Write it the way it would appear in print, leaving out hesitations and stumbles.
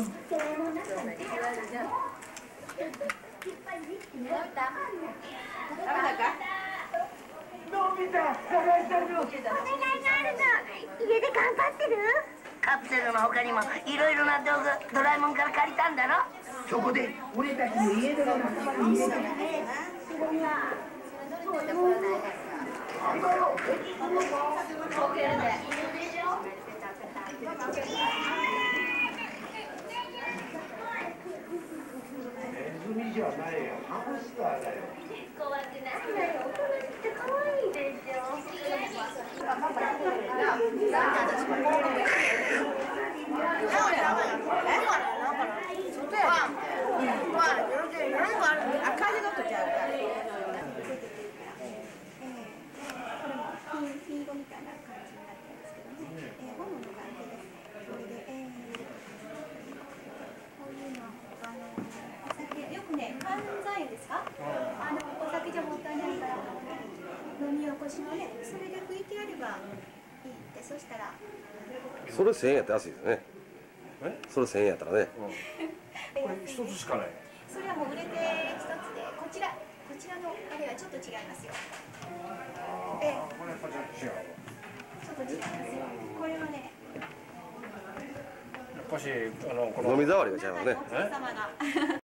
カプセルの他にもいろいろな道具ドラえもんから借りたんだろ。そこで俺たちの家の中に入れたんだね。頑張ろう。ネズミじゃないよ、ハムスターだよ。怖くないなよ、大人って可愛いでしょ。それ1000円やったら安いですね。それ1000円やったらね。これ一つしかない。それはもう売れて一つで、こちらのあれはちょっと違いますよ。これやっぱり違う。ちょっと違いますよ。これはね。やっぱしこの飲み触りが違いますね。